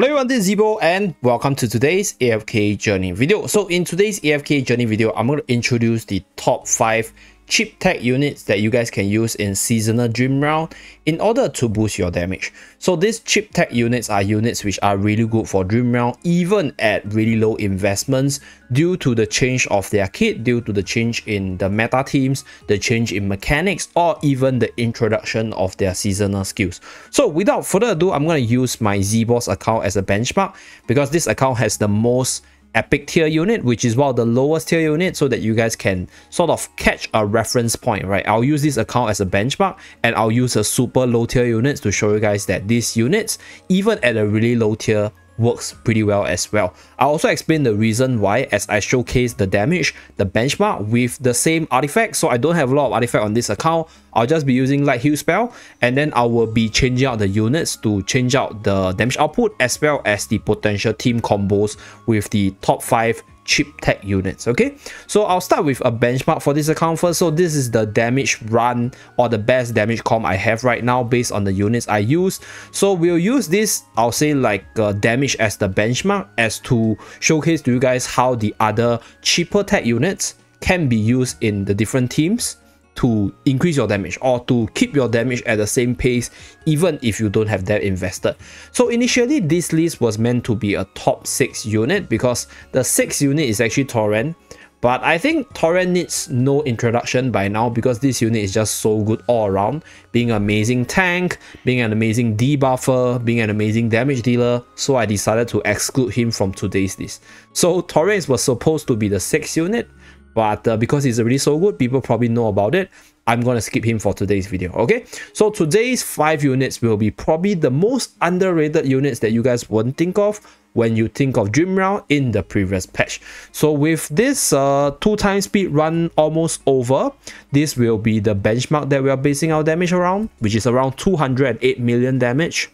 Hello everyone, this is Zeebo and welcome to today's AFK Journey video. So in today's AFK Journey video, I'm going to introduce the top 5 cheap tech units that you guys can use in Seasonal Dream Realm in order to boost your damage. So these cheap tech units are units which are really good for Dream Realm even at really low investments due to the change of their kit, due to the change in the meta teams, the change in mechanics, or even the introduction of their seasonal skills. So without further ado, I'm going to use my ZBoss account as a benchmark because this account has the most epic tier unit, which is one of the lowest tier unit, so that you guys can sort of catch a reference point, right? I'll use this account as a benchmark and I'll use a super low tier units to show you guys that these units, even at a really low tier, works pretty well as well. I'll also explain the reason why as I showcase the damage, the benchmark with the same artifact. So I don't have a lot of artifact on this account. I'll just be using light heal spell, and then I will be changing out the units to change out the damage output as well as the potential team combos with the top 5 cheap tech units. Okay, so I'll start with a benchmark for this account first. So this is the damage run or the best damage comp I have right now based on the units I use. So we'll use this, I'll say like damage as the benchmark, as to showcase to you guys how the other cheaper tech units can be used in the different teams to increase your damage or to keep your damage at the same pace even if you don't have that invested. So initially this list was meant to be a top 6 unit because the 6th unit is actually Torrent, but I think Torrent needs no introduction by now because this unit is just so good all around, being an amazing tank, being an amazing debuffer, being an amazing damage dealer, so I decided to exclude him from today's list. So Torrent was supposed to be the 6th unit, but because he's already so good, people probably know about it. I'm gonna skip him for today's video, okay? So today's 5 units will be probably the most underrated units that you guys won't think of when you think of Dream Realm in the previous patch. So with this 2x speed run almost over, this will be the benchmark that we are basing our damage around, which is around 208 million damage.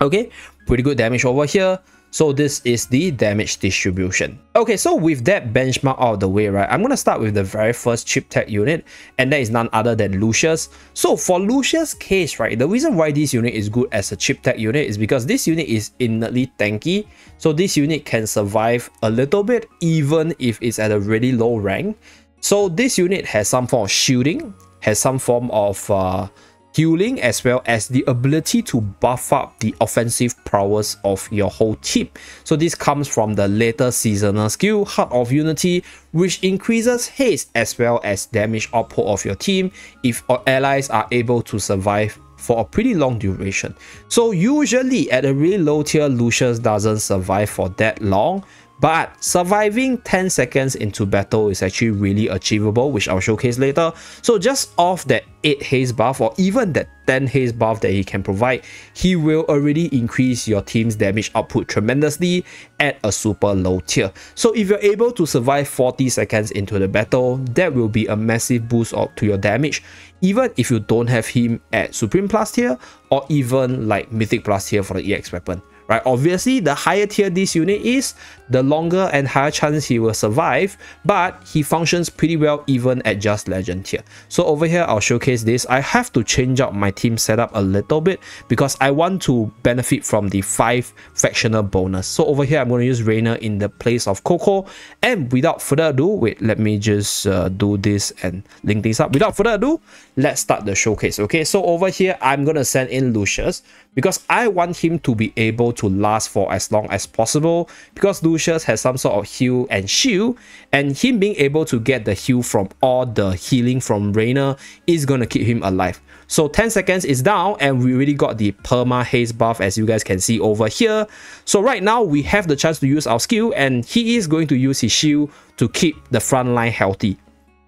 Okay, pretty good damage over here. So this is the damage distribution. Okay, so with that benchmark out of the way, right, I'm going to start with the very first cheap tech unit, and that is none other than Lucius. So for Lucius' case, right, the reason why this unit is good as a cheap tech unit is because this unit is innately tanky. So this unit can survive a little bit even if it's at a really low rank. So this unit has some form of shielding, has some form of healing, as well as the ability to buff up the offensive prowess of your whole team. So this comes from the later seasonal skill, Heart of Unity, which increases haste as well as damage output of your team if allies are able to survive for a pretty long duration. So usually at a really low tier, Lucius doesn't survive for that long, but surviving 10 seconds into battle is actually really achievable, which I'll showcase later. So just off that 8 haste buff or even that 10 haste buff that he can provide, he will already increase your team's damage output tremendously at a super low tier. So if you're able to survive 40 seconds into the battle, that will be a massive boost up to your damage, even if you don't have him at Supreme Plus tier or even like Mythic Plus tier for the EX weapon. Right, obviously the higher tier this unit is, the longer and higher chance he will survive, but he functions pretty well even at just legend tier. So over here I'll showcase this. I have to change up my team setup a little bit because I want to benefit from the 5 fractional bonus. So over here I'm going to use Rayner in the place of Coco, and without further ado, wait, let me just do this and link things up. Without further ado, let's start the showcase. Okay, so over here I'm going to send in Lucius because I want him to be able to last for as long as possible, because Lucius has some sort of heal and shield, and him being able to get the heal from all the healing from Rayner is going to keep him alive. So 10 seconds is down and we really got the perma haste buff, as you guys can see over here. So right now we have the chance to use our skill, and he is going to use his shield to keep the front line healthy.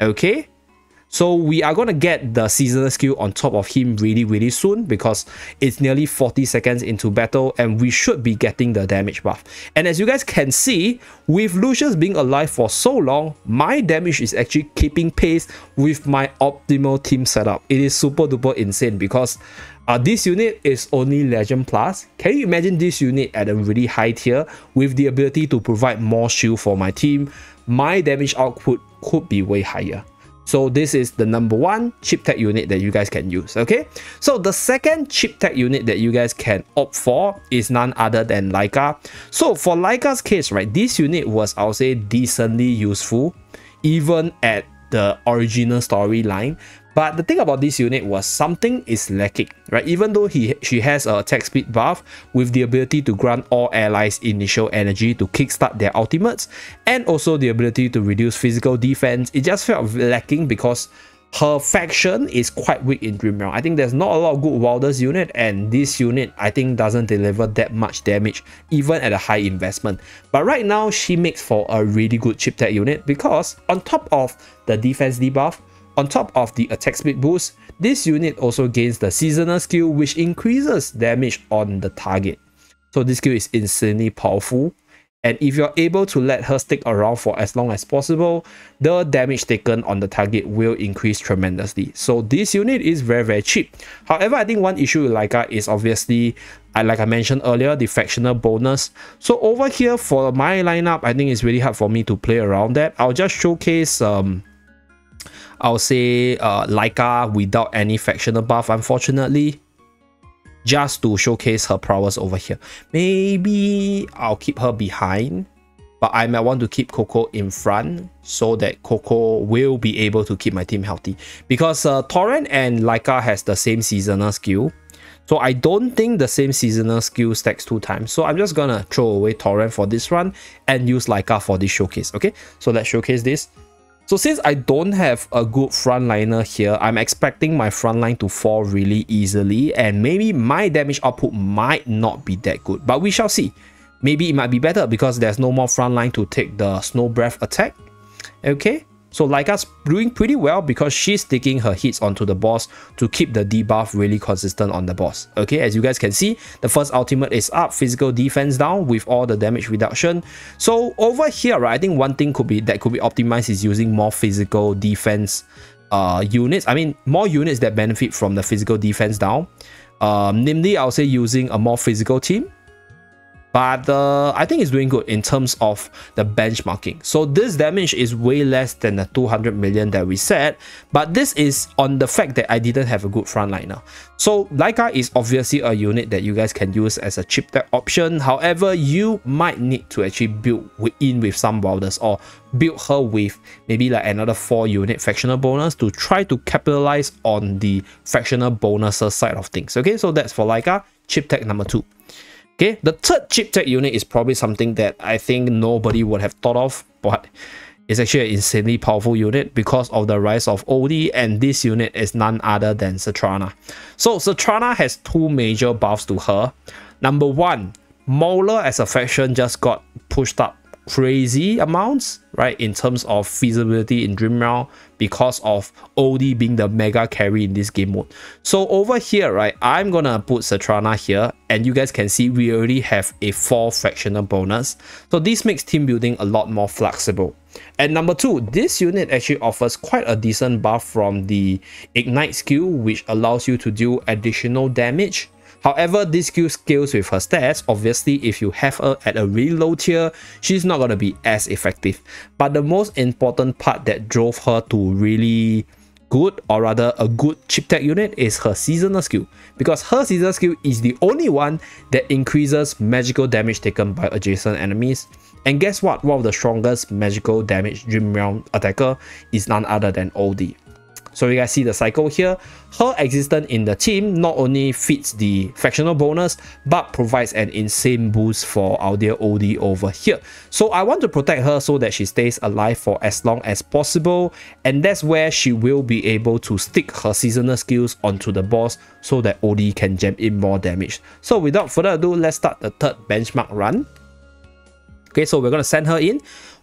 Okay, so we are going to get the seasonal skill on top of him really soon because it's nearly 40 seconds into battle and we should be getting the damage buff. And as you guys can see, with Lucius being alive for so long, my damage is actually keeping pace with my optimal team setup. It is super duper insane because this unit is only legend plus. Can you imagine this unit at a really high tier with the ability to provide more shield for my team? My damage output could be way higher. So this is the number one chip tech unit that you guys can use, okay? So the second chip tech unit that you guys can opt for is none other than Leika. So for Leika's case, right, this unit was, I'll say, decently useful, even at the original storyline. But the thing about this unit was something is lacking, right? Even though she has a attack speed buff with the ability to grant all allies initial energy to kickstart their ultimates, and also the ability to reduce physical defense, it just felt lacking because her faction is quite weak in Dream Realm. I think there's not a lot of good wilders unit, and this unit I think doesn't deliver that much damage even at a high investment. But right now she makes for a really good chip tech unit because on top of the defense debuff, on top of the attack speed boost, this unit also gains the seasonal skill which increases damage on the target. So this skill is insanely powerful, and if you're able to let her stick around for as long as possible, the damage taken on the target will increase tremendously. So this unit is very cheap. However, I think one issue with Leika is obviously, like I mentioned earlier, the factional bonus. So over here for my lineup, I think it's really hard for me to play around that. I'll just showcase I'll say Leika without any factional buff, unfortunately, just to showcase her prowess over here. Maybe I'll keep her behind, but I might want to keep Coco in front so that Coco will be able to keep my team healthy, because Torrent and Leika has the same seasonal skill. So I don't think the same seasonal skill stacks 2 times. So I'm just gonna throw away Torrent for this run and use Leika for this showcase. Okay, so let's showcase this. So since I don't have a good frontliner here, I'm expecting my frontline to fall really easily, and maybe my damage output might not be that good, but we shall see. Maybe it might be better because there's no more frontline to take the snow breath attack. Okay, so Leika's doing pretty well because she's sticking her hits onto the boss to keep the debuff really consistent on the boss. Okay, as you guys can see, the first ultimate is up, physical defense down with all the damage reduction. So over here, right, I think one thing that could be optimized is using more physical defense units. I mean, more units that benefit from the physical defense down. Namely, I'll say using a more physical team. But I think it's doing good in terms of the benchmarking. So this damage is way less than the 200 million that we said, but this is on the fact that I didn't have a good frontliner. So Leika is obviously a unit that you guys can use as a chip tech option. However, you might need to actually build in with some wilders, or build her with maybe like another 4 unit factional bonus to try to capitalize on the factional bonuses side of things. Okay, so that's for Leika, chip tech number 2. Okay, the third chip tech unit is probably something that I think nobody would have thought of, but it's actually an insanely powerful unit because of the rise of Odie, and this unit is none other than Satrana. So Satrana has 2 major buffs to her. Number one, Mauler as a faction just got pushed up crazy amounts, right, in terms of feasibility in Dream Realm because of Odie being the mega carry in this game mode. So over here, right, I'm gonna put Satrana here, and you guys can see we already have a 4 factional bonus. So this makes team building a lot more flexible. And number 2, this unit actually offers quite a decent buff from the Ignite skill, which allows you to deal additional damage. However, this skill scales with her stats. Obviously, if you have her at a really low tier, she's not going to be as effective. But the most important part that drove her to really good, or rather a good chip tech unit, is her seasonal skill. Because her seasonal skill is the only one that increases magical damage taken by adjacent enemies. And guess what? One of the strongest magical damage Dream Realm attacker is none other than Odie. So you guys see the cycle here. Her existence in the team not only fits the factional bonus, but provides an insane boost for our dear Odie over here. So I want to protect her so that she stays alive for as long as possible, and that's where she will be able to stick her seasonal skills onto the boss so that Odie can jam in more damage. So without further ado, let's start the third benchmark run. Okay, so we're gonna send her in.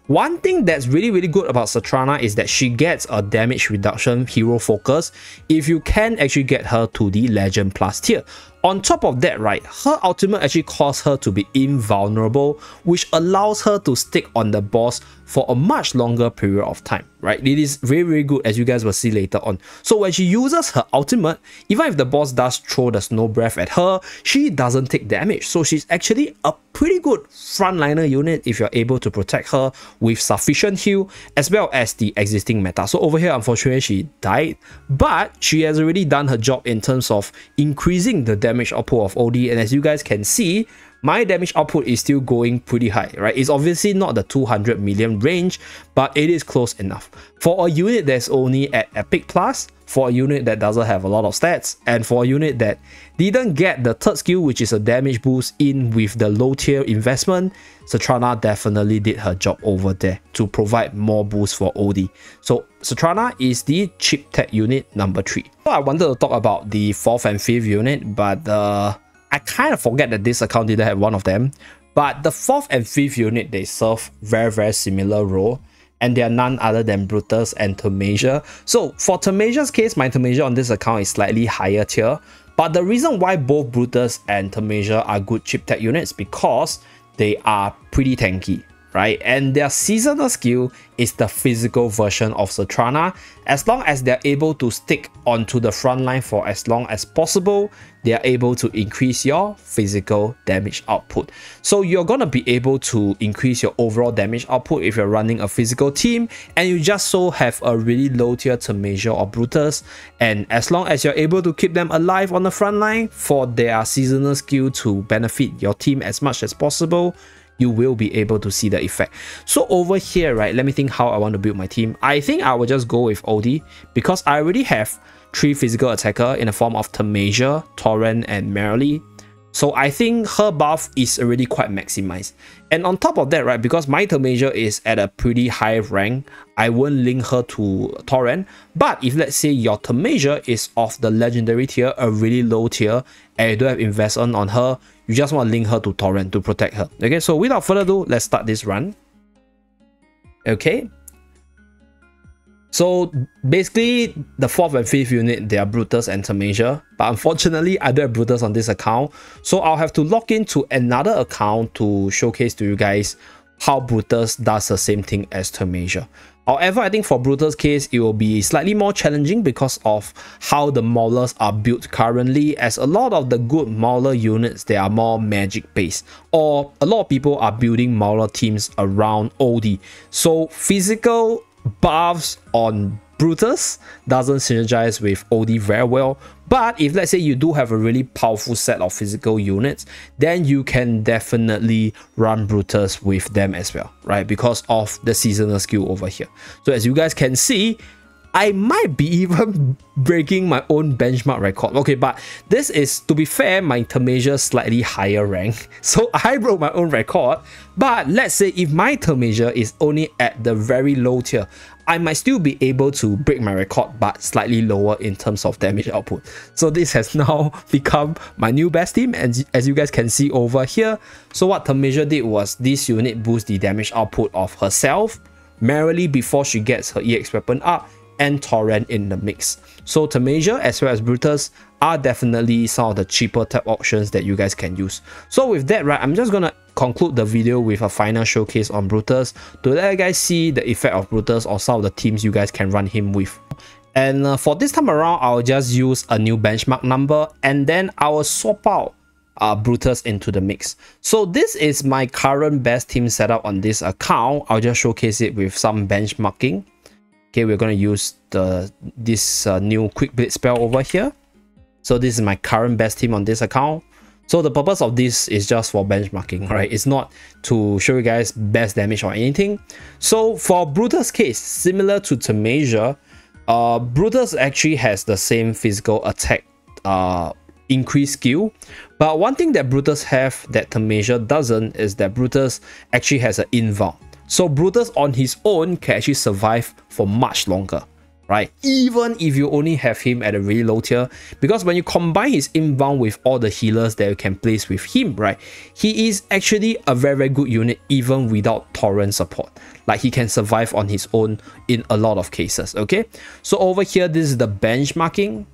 One thing that's really good about Satrana is that she gets a damage reduction hero focus if you can actually get her to the legend plus tier. On top of that, right, her ultimate actually caused her to be invulnerable, which allows her to stick on the boss for a much longer period of time, right? It is very, very good, as you guys will see later on. So when she uses her ultimate, even if the boss does throw the snow breath at her, she doesn't take damage. So she's actually a pretty good frontliner unit if you're able to protect her with sufficient heal, as well as the existing meta. So over here, unfortunately, she died, but she has already done her job in terms of increasing the damage output of Odie, and as you guys can see, my damage output is still going pretty high, right? It's obviously not the 200 million range, but it is close enough. For a unit that's only at Epic Plus, for a unit that doesn't have a lot of stats, and for a unit that didn't get the third skill, which is a damage boost in with the low tier investment, Satrana definitely did her job over there to provide more boost for Odie. So Satrana is the cheap tech unit number 3. So I wanted to talk about the 4th and 5th unit, but I kind of forget that this account didn't have one of them, but the 4th and 5th unit, they serve very similar role, and they are none other than Brutus and Termasia. So for Termasia's case, my Termasia on this account is slightly higher tier, but the reason why both Brutus and Termasia are good cheap tech units because they are pretty tanky, right? And their seasonal skill is the physical version of Satrana. As long as they're able to stick onto the front line for as long as possible, they are able to increase your physical damage output. So you're gonna be able to increase your overall damage output if you're running a physical team and you just so have a really low tier Termasia or Brutus, and as long as you're able to keep them alive on the front line for their seasonal skill to benefit your team as much as possible, you will be able to see the effect. So over here, right, let me think how I want to build my team. I think I will just go with Odie because I already have 3 physical attacker in the form of Termasia, Torrent, and Merrily. So I think her buff is already quite maximized. And on top of that, right, because my Termasia is at a pretty high rank, I won't link her to Torrent. But if let's say your Termasia is of the legendary tier, a really low tier, and you don't have investment on her, you just want to link her to Torrent to protect her. Okay, so without further ado, let's start this run. Okay. So basically, the 4th and 5th unit, they are Brutus and Termasia. But unfortunately, I don't have Brutus on this account. So I'll have to log into another account to showcase to you guys how Brutus does the same thing as Termasia. However, I think for Brutus' case, it will be slightly more challenging because of how the Maulers are built currently, as a lot of the good Mauler units, they are more magic-based, or a lot of people are building Mauler teams around Odie. So physical buffs on Brutus doesn't synergize with Odie very well, but if let's say you do have a really powerful set of physical units, then you can definitely run Brutus with them as well, right, because of the seasonal skill over here. So as you guys can see, I might be even breaking my own benchmark record. Okay, but this is, to be fair, my Termasia slightly higher rank, so I broke my own record. But let's say if my Termasia is only at the very low tier, I might still be able to break my record, but slightly lower in terms of damage output. So this has now become my new best team, and as you guys can see over here. So what Termasia did was this unit boost the damage output of herself, Merrily before she gets her EX weapon up, and Torrent in the mix. So Termasia as well as Brutus are definitely some of the cheaper tech options that you guys can use. So with that, right, I'm just gonna conclude the video with a final showcase on Brutus to let you guys see the effect of Brutus or some of the teams you guys can run him with. And for this time around, I'll just use a new benchmark number, and then I will swap out Brutus into the mix. So this is my current best team setup on this account. I'll just showcase it with some benchmarking. Okay, we're going to use this new quick blade spell over here. So this is my current best team on this account. So the purpose of this is just for benchmarking, right? It's not to show you guys best damage or anything. So for Brutus' case, similar to Termasia, Brutus actually has the same physical attack increased skill. But one thing that Brutus have that Termasia doesn't is that Brutus actually has an invuln. So Brutus on his own can actually survive for much longer, right? Even if you only have him at a really low tier, because when you combine his inbound with all the healers that you can place with him, right, he is actually a very good unit even without Torrent support. Like, he can survive on his own in a lot of cases, okay? So over here, this is the benchmarking,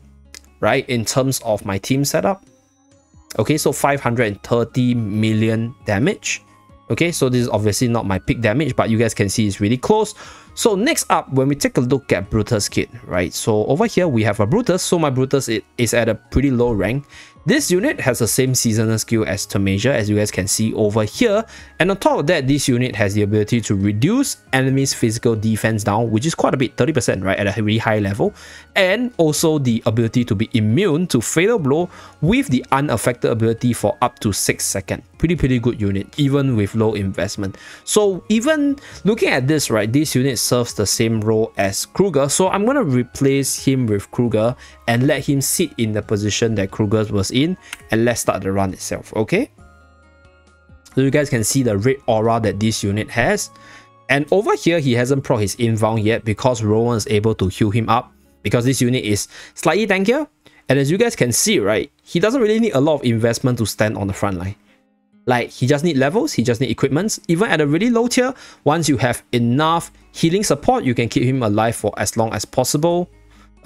right, in terms of my team setup. Okay, so 530 million damage. Okay, so this is obviously not my peak damage, but you guys can see it's really close. So next up, when we take a look at Brutus kit, right? So over here, we have a Brutus. So my Brutus is at a pretty low rank. This unit has the same seasonal skill as Termasia, as you guys can see over here. And on top of that, this unit has the ability to reduce enemies' physical defense down, which is quite a bit, 30%, right? At a really high level. And also the ability to be immune to fatal blow with the unaffected ability for up to 6 seconds. Pretty good unit, even with low investment. So even looking at this, right, this unit serves the same role as Kruger, so I'm gonna replace him with Kruger and let him sit in the position that Kruger was in, and let's start the run itself. Okay, so you guys can see the red aura that this unit has, and over here he hasn't proc his inbound yet because Rowan is able to heal him up, because this unit is slightly tankier, and as you guys can see, right, he doesn't really need a lot of investment to stand on the front line. Like, he just need levels, he just need equipments. Even at a really low tier, once you have enough healing support, you can keep him alive for as long as possible.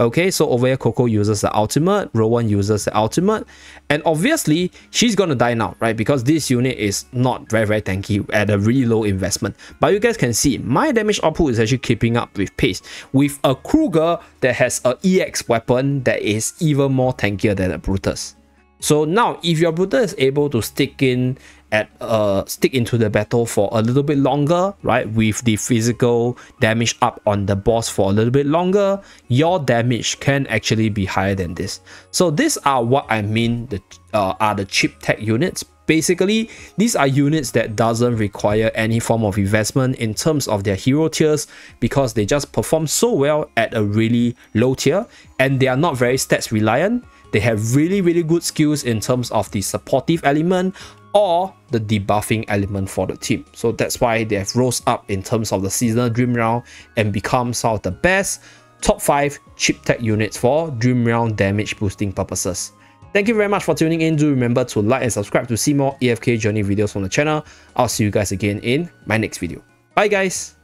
Okay, so over here, Coco uses the ultimate, Rowan uses the ultimate, and obviously, she's gonna die now, right? Because this unit is not very tanky at a really low investment. But you guys can see, my damage output is actually keeping up with pace, with a Kruger that has an EX weapon that is even more tankier than a Brutus. So now, if your Brutus is able to stick into the battle for a little bit longer, right, with the physical damage up on the boss for a little bit longer, your damage can actually be higher than this. So these are what I mean are the cheap tech units. Basically, these are units that doesn't require any form of investment in terms of their hero tiers, because they just perform so well at a really low tier, and they are not very stats reliant. They have really good skills in terms of the supportive element or the debuffing element for the team. So that's why they have rose up in terms of the seasonal Dream Realm and become some of the best top 5 cheap tech units for Dream Realm damage boosting purposes. Thank you very much for tuning in. Do remember to like and subscribe to see more AFK Journey videos on the channel. I'll see you guys again in my next video. Bye guys!